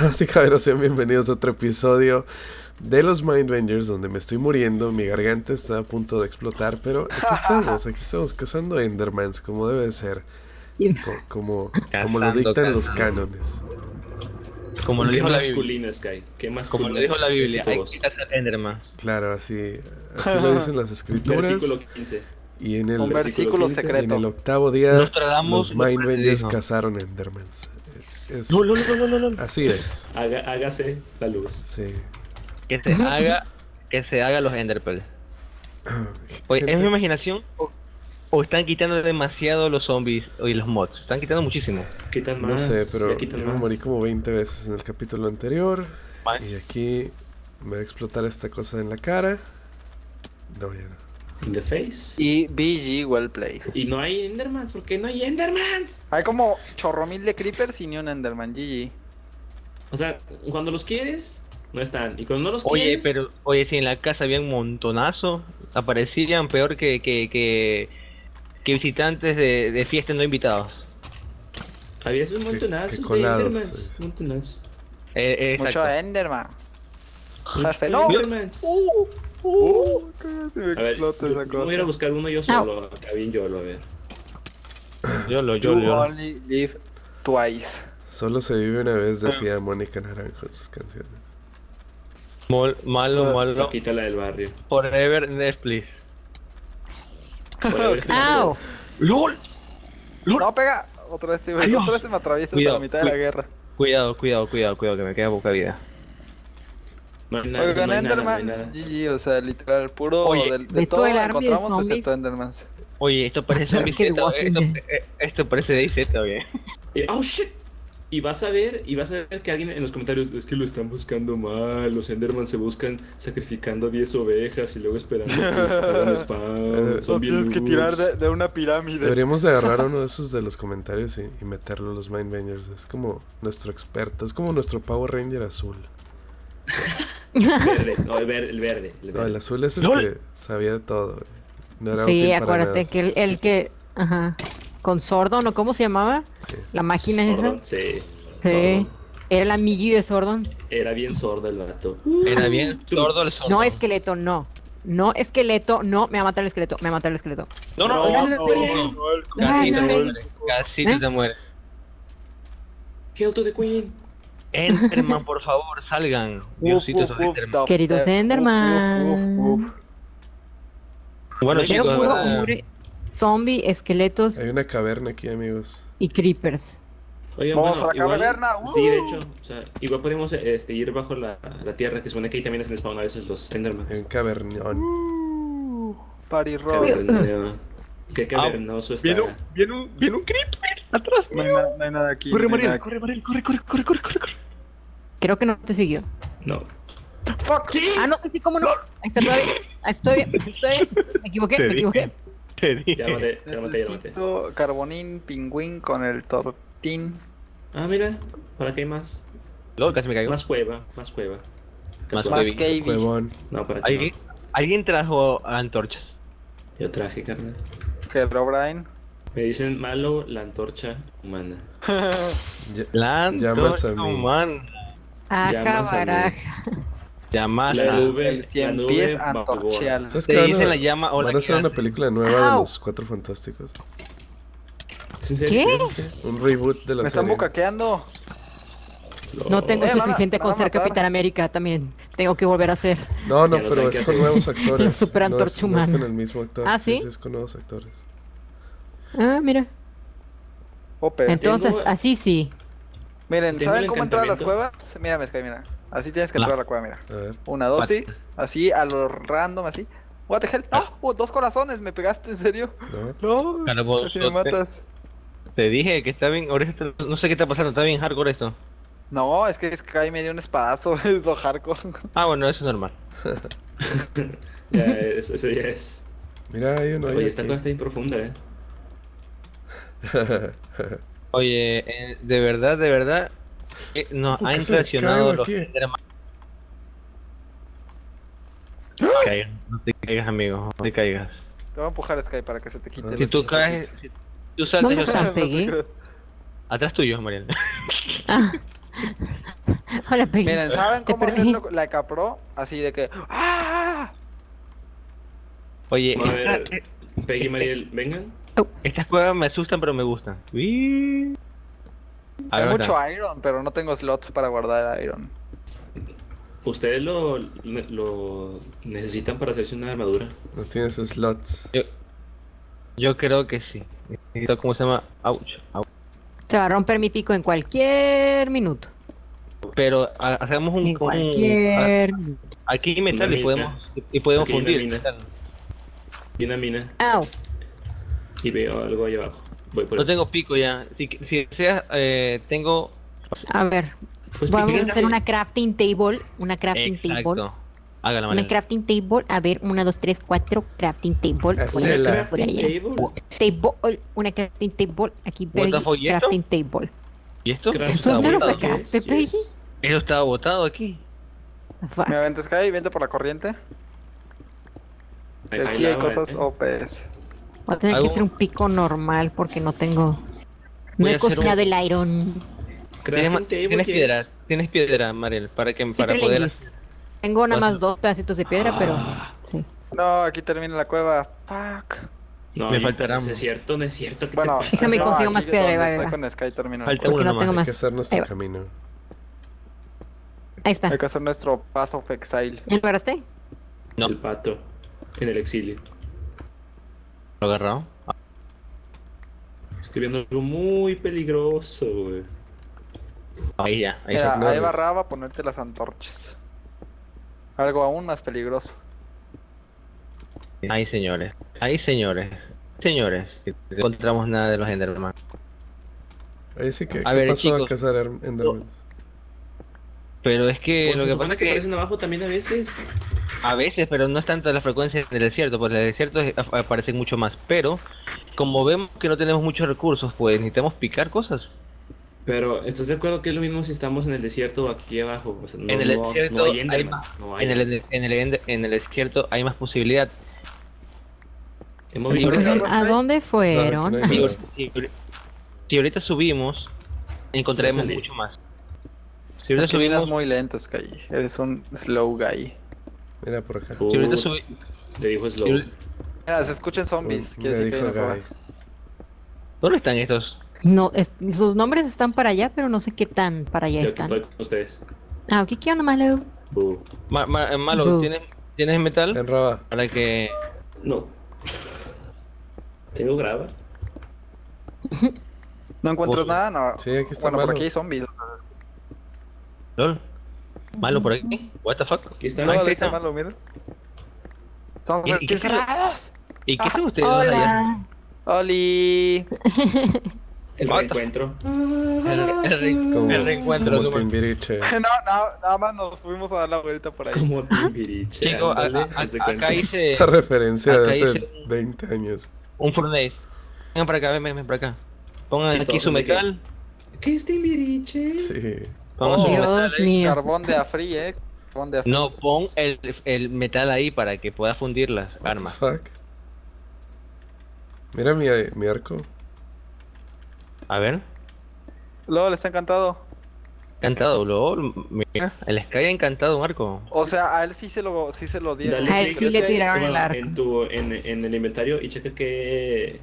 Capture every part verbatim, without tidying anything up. Damas y caballeros, sean bienvenidos a otro episodio de los Mindvengers, donde me estoy muriendo, mi garganta está a punto de explotar, pero aquí estamos, aquí estamos cazando Endermans, como debe de ser, como, como, como lo dictan los cánones. Como lo dijo la Biblia, Sky, ¿qué más? Como lo dijo la Biblia, hay que cazar Endermans. Claro, así, así lo dicen las escrituras. Versículo quince. Y en el, un versículo quince, secreto. En el octavo día, los Mindvengers cazaron Endermans. Es... No, no, no, no, no, no. Así es. Haga, hágase la luz. Sí. Que se haga, que se haga los Enderpearls. Oye, ¿es mi imaginación o, o están quitando demasiado los zombies y los mods? Están quitando muchísimo. Quitan más. No sé, pero yo me morí como veinte veces en el capítulo anterior. Man. Y aquí me va a explotar esta cosa en la cara. No, ya no. In the face. Y B G well played. Y no hay Endermans, ¿por qué no hay Endermans? Hay como chorro mil de creepers y ni un Enderman, G G. O sea, cuando los quieres, no están. Y cuando no los oye, quieres... Oye, pero, oye, si en la casa había un montonazo, aparecían peor que, que, que, que visitantes de, de fiestas no invitados. Había un montonazo de Endermans, un montonazo. Eh, eh, Mucho Enderman. Jefe, no. Endermans. Uh. Uh, si me explota esa cosa. Voy a ir a buscar uno yo solo, acá bien yolo, a ver. Yolo, yolo. You only live twice. Solo se vive una vez, decía Mónica Naranjo en sus canciones. Mol, malo, malo. Quítala del barrio. Forever next, please. ¡Au! ¡Lol! ¡Lol! ¡No, pega! Otra vez, otra vez se me atraviesa hasta la mitad de la guerra. Cuidado, cuidado, cuidado, cuidado, que me queda poca vida. No, nada, oigan, no Endermans, nada, G G, o sea, literal, puro oye, de, de, de todo lo encontramos excepto Endermans. Oye, esto parece un biseto, esto, esto parece DayZ, oye. Eh, oh shit. Y vas a ver, y vas a ver que alguien en los comentarios, es que lo están buscando mal, los Endermans se buscan sacrificando diez ovejas y luego esperando que les pagan spam, son bien luz. Tienes que tirar de, de una pirámide. Deberíamos agarrar uno de esos de los comentarios y, y meterlo a los Mindvengers, es como nuestro experto, es como nuestro Power Ranger azul. Verde, no, el verde, el verde, el verde. No, el azul es el ¡Lol! Que sabía de todo. No era sí, útil para acuérdate nada. Que el, el que. Ajá. Con Sordon, ¿o cómo se llamaba? Sí. La máquina Sordon, esa. Sí. Sí. Sordon. Era el amigui de Sordon. Era bien sordo el gato. Uh, era bien sordo el Sordon. No, esqueleto, no. No, esqueleto, no. Me va a matar el esqueleto, me va a matar el esqueleto. No, no, no. no, no, no, no casi te mueres. Casi ¿Eh? te mueres. Kill to the Queen. Enderman, por favor, salgan. Diositos uh, uh, Enderman. Queridos Enderman. Uh, uh, uh, uh. Bueno, veo chicos, puro, uh, zombie, esqueletos. Hay una caverna aquí, amigos. Y creepers. Oigan, vamos bueno, a la igual, caverna. Uh. Sí, de hecho, o sea, igual podemos este, ir bajo la, la tierra, que supone que ahí también hacen spawn a veces los Endermans. En cavernón. Uh, party rock. Uh. Qué cavernoso ah, está. Viene un, viene un, viene un creeper. Atrás, no hay, na no hay nada aquí. Corre, no Mariel, corre, Mariel, corre, corre, corre, corre, corre, corre. Creo que no te siguió. No. Fuck. ¿Sí? Ah, no sé si cómo no. Ahí está todavía. Ahí estoy bien, estoy bien. Me equivoqué, te me dije, equivoqué. Te dije. Ya maté, ya maté, ya maté. Carbonín, pingüín con el tortín. Ah, mira, ¿para qué hay más? Lol, casi me caigo. Más cueva, más cueva. Más, más cave. No, para ¿Alguien, no. ¿Alguien trajo antorchas? Yo traje, carnal. ¿Qué, bro, Brian? Me dicen malo la antorcha humana. La antorcha humana. Aja baraja. Llamas la nube, la nube antorchial. ¿Sabes qué? Dicen la llama o la. Van a hacer una película nueva de los Cuatro Fantásticos. ¿Qué? Un reboot de la serie. Me están bucaqueando. No tengo suficiente con ser Capitán América también. Tengo que volver a ser. No, no, pero es con nuevos actores. La super antorcha humana. Es con el mismo actor. Ah, sí. Es con nuevos actores. Ah, mira. Ope. Entonces, tengo... así sí. Miren, ¿saben cómo entrar a las cuevas? Mira, Sky, mira. Así tienes que entrar no. a la cueva, mira. A ver. Una, dos, What? sí. Así, a lo random, así. What the hell? Ah, oh, dos corazones, ¿me pegaste en serio? No. no. Vos, así me matas. Te, te dije que está bien, ahorita está, no sé qué está pasando, está bien hardcore esto. No, es que Sky me dio un espadazo, es lo hardcore. Ah, bueno, eso es normal. Ya es, eso ya es. Mira, hay uno ahí. Oye, esta cosa está bien profunda, eh. Oye, eh, de verdad, de verdad, eh, nos ha impresionado los Endermans. No te caigas, no te caigas, amigo, no te caigas. Te voy a empujar, Sky, para que se te quite. Si tú caes, si tú saltas, yo te pego. Atrás tuyo, Mariel. Ah. Hola, Peggy. Miren, ¿saben cómo hacerlo la Ecapro? Así de que... ¡Ah! Oye, a ver, esta... Peggy y Mariel, vengan. Estas cuevas me asustan, pero me gustan. Uy. Hay ver, mucho no. Iron, pero no tengo slots para guardar Iron. Ustedes lo, lo necesitan para hacerse una armadura. No tiene sus slots. Yo, yo creo que sí. Necesito, ¿cómo se llama? Ouch, ouch. Se va a romper mi pico en cualquier minuto. Pero a, hacemos un... En cualquier... un a, aquí metal y podemos, y podemos fundir. Una mina. Y una mina. Au. Y veo algo ahí abajo. Voy por no ahí. Tengo pico ya. Si, si deseas, eh, tengo... A ver. Pues vamos a hacer una crafting table. Una crafting Exacto. table. Háganla, una crafting table. A ver, uno, dos, tres, cuatro. Crafting table. Una crafting table. table. Una crafting table. Aquí, Peggy. Crafting esto? table. ¿Y esto? ¿Dónde lo sacaste, Peggy? Yes, yes. Eso estaba botado aquí. Me aventas, Kai, vente por la corriente. Ay, aquí hay lava, cosas eh. O P S. Voy a tener ¿Algo? que hacer un pico normal porque no tengo. No Voy he cocinado un... el iron. ¿Tienes, ¿tienes piedra? ¿Tienes piedra, Mariel? Para que sí, para poder... Tengo nada más dos pedacitos de piedra, ah. pero... Sí. No, aquí termina la cueva. Fuck. No, me faltará. No es cierto, no es cierto. Bueno, se me no, consigo más piedra, va, estoy con Sky termino. Falta uno no tengo más. Hay que hacer nuestro Ahí camino. Ahí está. Hay que hacer nuestro Path of Exile. ¿Ya lo agarraste? No. El pato. En el exilio. ¿Lo agarrado? Ah. Estoy viendo algo muy peligroso, güey. Ahí ya, ahí Mira, ahí barraba ponerte las antorchas. Algo aún más peligroso. Ahí señores, ahí señores, señores, no encontramos nada de los Endermans. Ahí sí que, a ¿qué ver, pasó chicos, a cazar Endermans? Pero es que pues lo que pasa es que aparecen abajo también a veces. A veces, pero no es tanto la frecuencia del desierto, porque en el desierto aparecen mucho más. Pero, como vemos que no tenemos muchos recursos, pues necesitamos picar cosas. Pero, ¿estás de acuerdo que es lo mismo si estamos en el desierto o aquí abajo? O sea, no, en el desierto no, no hay Endermans. En el desierto hay más posibilidad. ¿A dónde fueron? Claro, no si, si ahorita subimos, encontraremos mucho más. Si ahorita es que subimos muy lentos, Kai. Eres un slow guy. Mira por acá. Uh, si ahorita subi... Te dijo slow. Si... Mira, se escuchan zombies. Uh, Quiere decir que hay ¿Dónde están estos? No, es, sus nombres están para allá, pero no sé qué tan para allá Yo están. Estoy con ustedes. Ah, ¿qué, qué onda, Malo? Uh. Ma, ma, eh, Malo, uh. ¿tienes, ¿tienes metal? En raba. Para que... No. ¿Tengo grava? ¿No encuentras uh. nada? No. Sí, aquí está bueno, Malo. Por aquí hay zombies. ¿Lol? ¿Malo por aquí? ¿What the fuck? Aquí está, no, aquí está Malo, mira. Estamos ¿Y, aquí cerrados. ¿Y qué son ustedes? Hola. Oli. El reencuentro. El, el, re como, el reencuentro. Como como... Timbiriche. No, no, nada más nos fuimos a dar la vuelta por ahí. Como Timbiriche. Chico, a, a, a, acá hice... Esa referencia de hace hice... veinte años. Un furnace. Vengan para acá, ven, ven, ven para acá. Pongan aquí su metal. Que... ¿Qué es Timbiriche? Sí. Pongan oh, Dios metal, mío. Carbón de afrí, eh. Carbón de afrí. No, pon el, el metal ahí para que pueda fundir las What armas. Fuck. Mira mi, mi arco. A ver. LOL, está encantado. Encantado, LOL. Mira, el Sky ha encantado un arco. O sea, a él sí se lo, sí se lo dieron. Dale, a él sí le tiraron el arco. En, tu, en, en el inventario y checa que...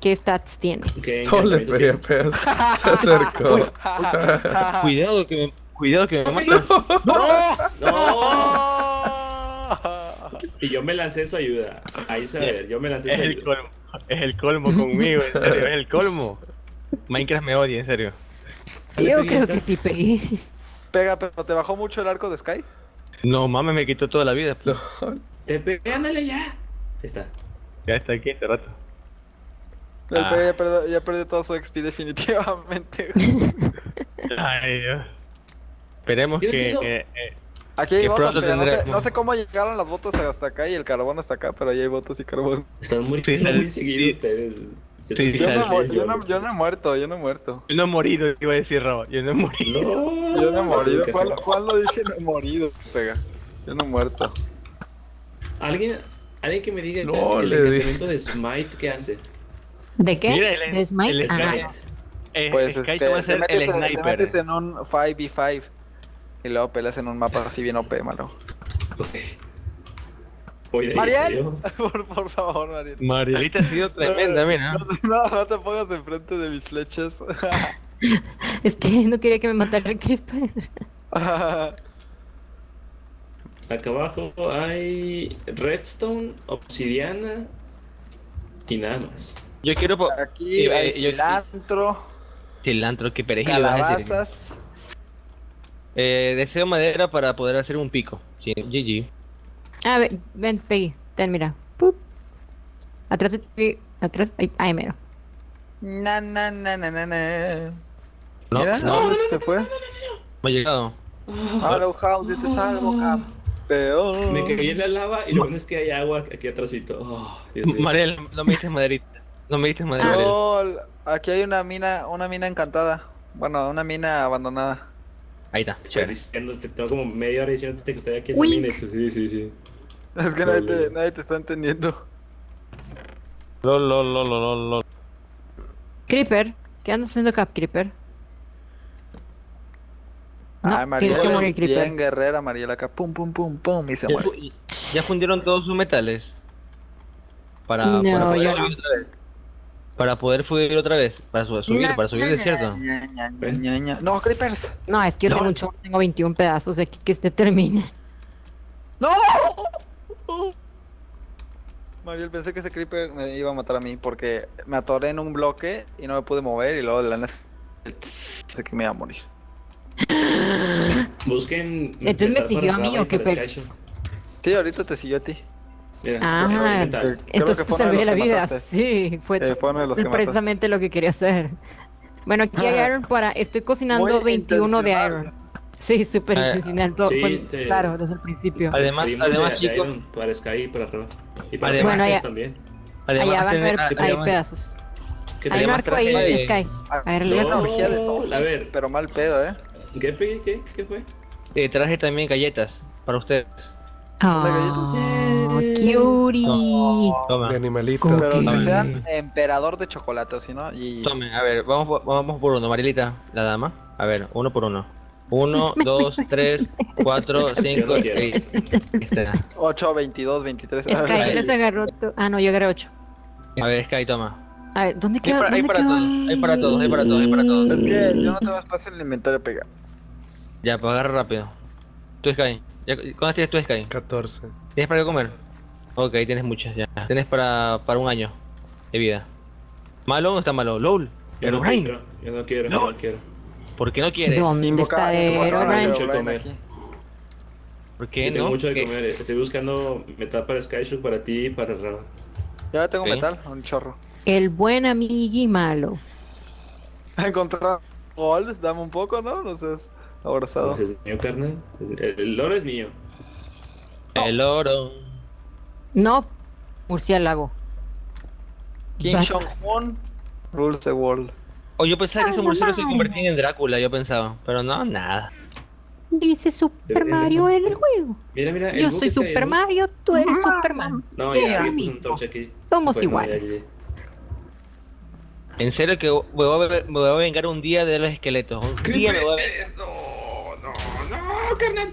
¿Qué stats tiene? ¿Qué no le pegué a pedazos. Se acercó. Cuidado que me... Cuidado que me mata. ¡No! ¡No! ¡No! Y yo me lancé su ayuda. Ahí se va a ver, yo me lancé es su ayuda. El colmo. Es el colmo conmigo, en serio, es el colmo. Minecraft me odia, en serio. Yo creo que sí pegué. Pega, pero ¿te bajó mucho el arco de Sky? No, mames, me quitó toda la vida. No. Te pegué, ándale ya. Está. Ya está aquí este rato. No, ah. ya, perdió, ya perdió todo su X P definitivamente. Ay, Dios. Esperemos Dios, que... Dios. Eh, eh, Aquí hay botas, pero no sé, no sé cómo llegaron las botas hasta acá y el carbón hasta acá, pero ahí hay botas y carbón. Están muy, muy seguidos ustedes. Yo, sí, yo, no, yo, no, yo no he muerto, yo no he muerto. Yo no he morido, iba a decir Robo. Yo no he morido. No, yo no he morido. ¿Cuál, cuál lo dije? No he morido, pega. Yo no he muerto. ¿Alguien, alguien que me diga no, el, el encantamiento de Smite qué hace? ¿De qué? Mira, el, ¿De Smite? El, el, Smite. Eh, pues es que te metes, el en, te metes en un cinco contra cinco y luego pelas en un mapa así bien O P, malo. Okay. Mariel, por, por favor, Mariel. Marielita ha sido tremenda, mira. No, no, no te pongas enfrente de mis flechas. Es que no quería que me matara el Crisper. Acá abajo hay redstone, obsidiana y nada más. Yo quiero por aquí eh, hay yo, cilantro, cilantro que perejil, calabazas. Eh, deseo madera para poder hacer un pico. Sí, G G. Ah, ven, ven, Peggy, ten, mira. Pup. Atrás de ti, atrás, ahí, ahí mero. Na na na na na na. No, mira, no, no, no, se fue. Me ha llegado. Mallowhouse, este es algo, campeón. Me caí en la lava y lo bueno es que hay agua aquí atrásito. Oh, Mariel, no me diste maderita. No me diste madera. No, aquí hay una mina, una mina encantada. Bueno, una mina abandonada. Ahí está. Estoy diciendo, te tengo como media hora diciéndote que estoy aquí en la mina. Sí, sí, sí. Es que nadie te, nadie te está entendiendo. Lol, lol, lol, lol, lol. Creeper, ¿qué andas haciendo acá, Creeper? No, ay, Mariela, tienes que morir, Creeper. Bien guerrera, Mariela, acá. Pum, pum, pum, pum, y se muere. Ya fundieron todos sus metales. Para, no, para ya no. Para poder subir otra vez, para su subir, para subir es cierto. No, creepers. No, es que yo no. tengo un chorro, tengo veintiún pedazos de que, que este termine. ¡No! Mariel, pensé que ese creeper me iba a matar a mí porque me atoré en un bloque y no me pude mover y luego de la nada pensé que me iba a morir. Busquen... Entonces me siguió a mí o qué pez. Sí, ahorita te siguió a ti. Mira, ah, creo entonces que salvé la que vida, mataste. Sí, fue, eh, fue precisamente lo que quería hacer. Bueno, aquí hay ah, iron para... Estoy cocinando veintiuno de iron. Sí, súper ah, intencional, todo sí, fue te... claro, desde el principio. Además, además de, chicos... para Sky, para arriba. Y para además, bueno, allá, también. Además, allá van a ver, hay además, pedazos. Hay un arco ahí, de... Sky. A, a ver, no, la ver. Pero mal pedo, ¿eh? ¿Qué, qué, qué, qué fue? Eh, traje también galletas, para ustedes. Oh, cutie. Oh, de animalito. Pero que no sean emperador de chocolate, si no. Y... Tome, a ver, vamos por, vamos por uno, Marielita, la dama. A ver, uno por uno. Uno, dos, tres, cuatro, cinco, seis. Ocho, veintidós, veintitrés. Sky, les agarró. Ah, no, yo agarré ocho. A ver, Sky, toma. A ver, ¿dónde queda? Hay para todos, hay para todos, hay para todos, hay para todos. Es que yo no tengo espacio en el inventario pega. Ya, pues agarra rápido. Tú, Sky. ¿Cuántas tienes tú, Sky? catorce. ¿Tienes para qué comer? Ok, tienes muchas ya. Tienes para, para un año de vida. ¿Malo o no está malo? ¿Lol? Yo no quiero, yo no quiero, yo no quiero. ¿Por qué no quieres? ¿Dónde está de ¿Por qué no? Tengo mucho de comer, estoy buscando metal para Skyshock, para ti y para Raba. Ya tengo metal, un chorro. El buen amigui malo. Encontrar gold, dame un poco, ¿no? No sé. Abrazado. ¿Es mío, carnal? El oro es mío. El oro. No, murciélago. King Jong-un rules the world. Oh, yo pensaba que esos murciélagos se convertían en Drácula, yo pensaba. Pero no, nada. Dice Super Mario en el juego. Mira, mira. Yo soy Super Mario, tú eres Superman. No, ya, somos iguales. En serio que me voy, a, me voy a vengar un día de los esqueletos. Un día me voy a vengar. No, no, no, carnal.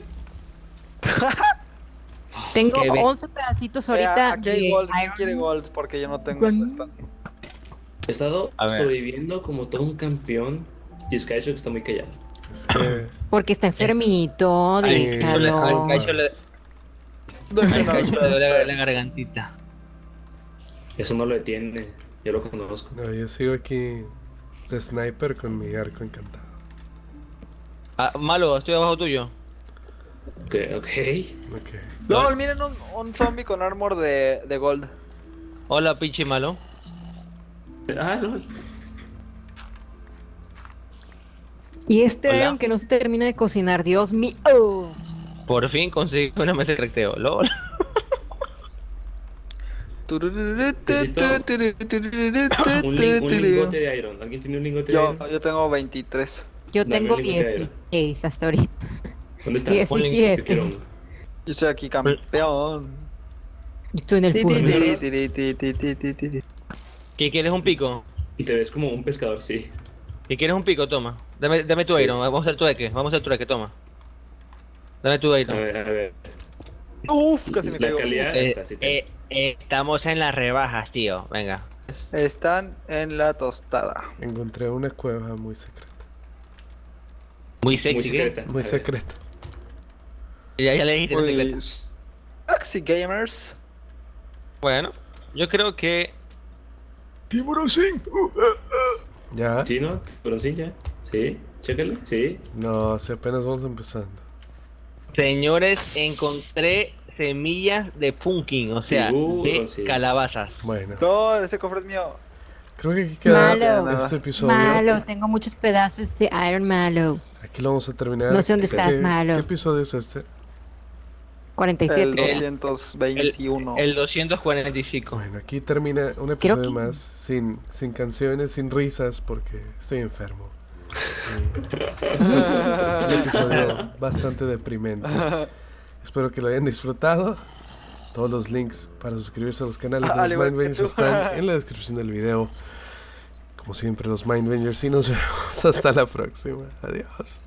Tengo once pedacitos ahorita. Vea, aquí hay de gold, ¿quién quiere gold? Porque yo no tengo espacio. He estado sobreviviendo como todo un campeón y Skyshock está muy callado. Es que... Porque está enfermito, sí. Déjalo. Ay, Skyshok le... Ay, Skyshok le duele la gargantita. Eso no lo detiene. Yo lo conozco. No, yo sigo aquí de sniper con mi arco encantado. Ah, malo, estoy abajo tuyo. Ok, ok. okay. LOL, miren un, un zombie con armor de, de gold. Hola, pinche malo. Ah, LOL. Y este Hola. Iron que no se termina de cocinar, Dios mío. Oh. Por fin conseguí una mesa de recteo, LOL. Un, ling un lingote de iron. ¿Alguien tiene un lingote de yo, iron? Yo tengo veintitrés. Yo Dame tengo dieciséis hasta ahorita. ¿Dónde está? diecisiete. Yo estoy aquí, campeón. Yo estoy en el fútbol. ¿Qué quieres? ¿Un pico? Y te ves como un pescador, sí. Si quieres un pico, toma. Dame, dame tu iron, sí. vamos a hacer trueque, vamos a hacer trueque, toma. Dame tu iron. A ver, a ver. Uf, casi me caigo. Eh, esta, sí te... eh, eh, estamos en las rebajas, tío, venga. Están en la tostada. Encontré una cueva muy secreta. Muy, sexy, muy secreta. Muy secreta. Ya, ya le dijiste muy... la secreta. Taxi Gamers. Bueno, yo creo que... Tiburocín. Uh, uh, uh. ¿Ya? ¿Chino? ¿Tiburocín ya? Sí, chécale, sí. No, si apenas vamos empezando. Señores, encontré semillas de pumpkin, o sea, Tiburo, de sí. calabazas. Bueno. Todo ese cofre es mío. Creo que aquí queda Malo. este episodio. Malo, tengo muchos pedazos de Iron Malo. Aquí lo vamos a terminar. No sé dónde estás, ¿Qué, Malo. ¿Qué episodio es este? cuarenta y siete. El doscientos veintiuno. El, el doscientos cuarenta y cinco. Bueno, aquí termina un episodio que... más sin, sin canciones, sin risas, porque estoy enfermo. Es un episodio bastante deprimente. Espero que lo hayan disfrutado. Todos los links para suscribirse a los canales de los Mindvengers están en la descripción del video. Como siempre, los Mindvengers, y nos vemos hasta la próxima. Adiós.